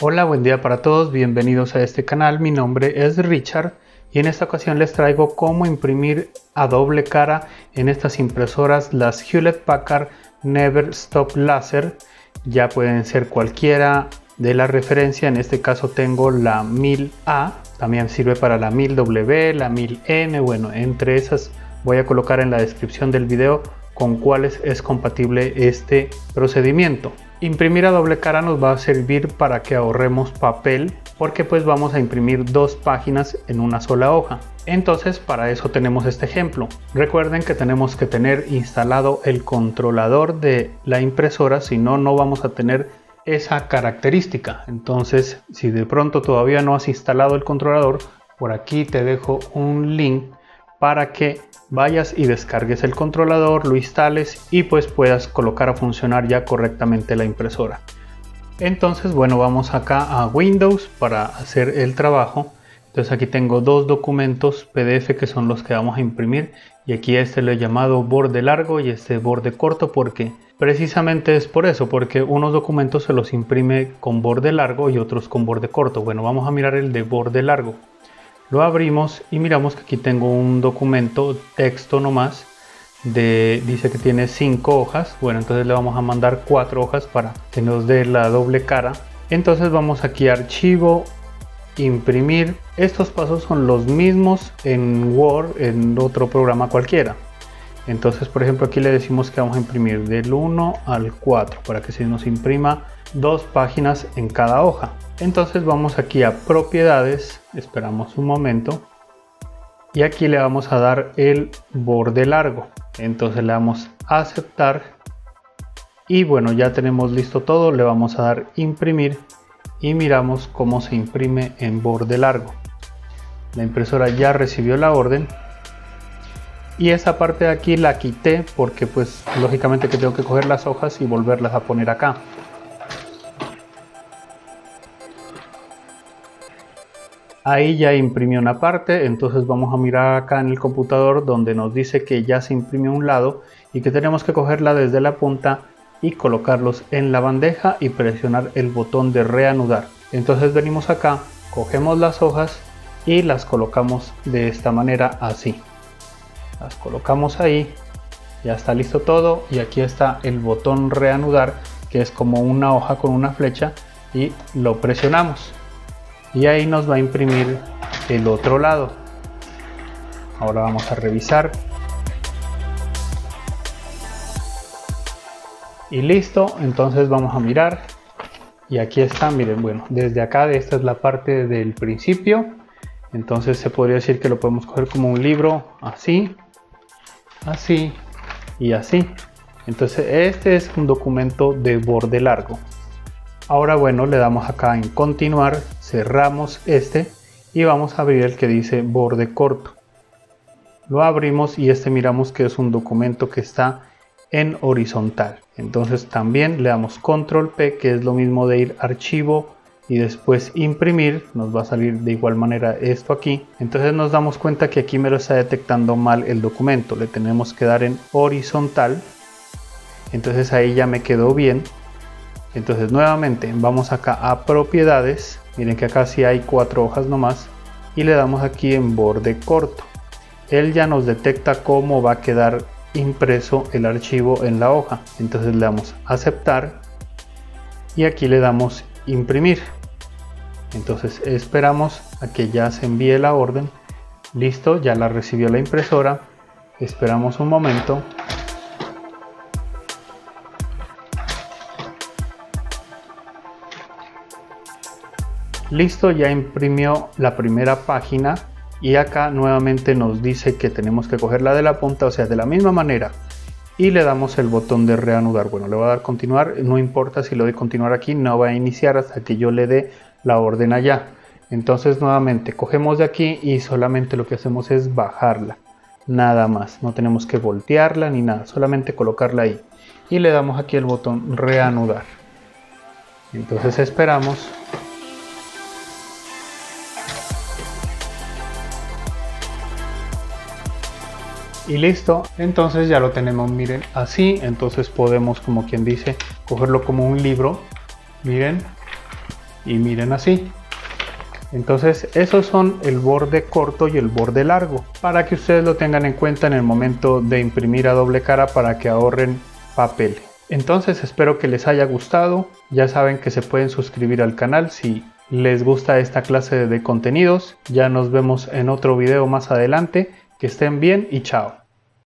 Hola, buen día para todos, bienvenidos a este canal. Mi nombre es Richard y en esta ocasión les traigo cómo imprimir a doble cara en estas impresoras, las Hewlett Packard NeverStop Laser. Ya pueden ser cualquiera de la referencia, en este caso tengo la 1000A, también sirve para la 1000W, la 1000N, bueno, entre esas voy a colocar en la descripción del video con cuáles es compatible este procedimiento. Imprimir a doble cara nos va a servir para que ahorremos papel, porque pues vamos a imprimir dos páginas en una sola hoja. Entonces para eso tenemos este ejemplo. Recuerden que tenemos que tener instalado el controlador de la impresora, si no, no vamos a tener esa característica. Entonces, si de pronto todavía no has instalado el controlador, por aquí te dejo un link para que vayas y descargues el controlador, lo instales y pues puedas colocar a funcionar ya correctamente la impresora. Entonces, bueno, vamos acá a Windows para hacer el trabajo. Entonces aquí tengo dos documentos PDF que son los que vamos a imprimir, y aquí a este lo he llamado borde largo y este borde corto, porque precisamente es por eso, porque unos documentos se los imprime con borde largo y otros con borde corto. Bueno, vamos a mirar el de borde largo. Lo abrimos y miramos que aquí tengo un documento, texto nomás, dice que tiene 5 hojas. Bueno, entonces le vamos a mandar 4 hojas para que nos dé la doble cara. Entonces vamos aquí a archivo, imprimir. Estos pasos son los mismos en Word, en otro programa cualquiera. Entonces, por ejemplo, aquí le decimos que vamos a imprimir del 1 al 4 para que se nos imprima dos páginas en cada hoja. Entonces vamos aquí a propiedades, esperamos un momento y aquí le vamos a dar el borde largo. Entonces le damos a aceptar y bueno, ya tenemos listo todo. Le vamos a dar imprimir y miramos cómo se imprime en borde largo. La impresora ya recibió la orden y esa parte de aquí la quité porque pues lógicamente que tengo que coger las hojas y volverlas a poner acá. Ahí ya imprimió una parte. Entonces vamos a mirar acá en el computador donde nos dice que ya se imprimió un lado y que tenemos que cogerla desde la punta y colocarlos en la bandeja y presionar el botón de reanudar. Entonces venimos acá, cogemos las hojas y las colocamos de esta manera, así. Las colocamos ahí, ya está listo todo y aquí está el botón reanudar, que es como una hoja con una flecha, y lo presionamos. Y ahí nos va a imprimir el otro lado. Ahora vamos a revisar. Y listo, entonces vamos a mirar. Y aquí está, miren, bueno, desde acá, esta es la parte del principio. Entonces se podría decir que lo podemos coger como un libro, así, así y así. Entonces este es un documento de borde largo. Ahora bueno, le damos acá en continuar, cerramos este y vamos a abrir el que dice borde corto. Lo abrimos y este miramos que es un documento que está en horizontal. Entonces también le damos control P, que es lo mismo de ir archivo y después imprimir. Nos va a salir de igual manera esto aquí. Entonces nos damos cuenta que aquí me lo está detectando mal el documento. Le tenemos que dar en horizontal. Entonces ahí ya me quedó bien. Entonces nuevamente vamos acá a propiedades, miren que acá sí hay 4 hojas nomás, y le damos aquí en borde corto. Él ya nos detecta cómo va a quedar impreso el archivo en la hoja. Entonces le damos aceptar y aquí le damos imprimir. Entonces esperamos a que ya se envíe la orden. Listo, ya la recibió la impresora. Esperamos un momento. Listo, ya imprimió la primera página y acá nuevamente nos dice que tenemos que cogerla de la punta, o sea, de la misma manera, y le damos el botón de reanudar. Bueno, le voy a dar continuar, no importa si le doy continuar aquí, no va a iniciar hasta que yo le dé la orden allá. Entonces nuevamente cogemos de aquí y solamente lo que hacemos es bajarla, nada más, no tenemos que voltearla ni nada, solamente colocarla ahí y le damos aquí el botón reanudar. Entonces esperamos. Y listo, entonces ya lo tenemos, miren, así. Entonces podemos, como quien dice, cogerlo como un libro, miren, y miren así. Entonces esos son el borde corto y el borde largo, para que ustedes lo tengan en cuenta en el momento de imprimir a doble cara, para que ahorren papel. Entonces espero que les haya gustado. Ya saben que se pueden suscribir al canal si les gusta esta clase de contenidos. Ya nos vemos en otro video más adelante. Que estén bien y chao.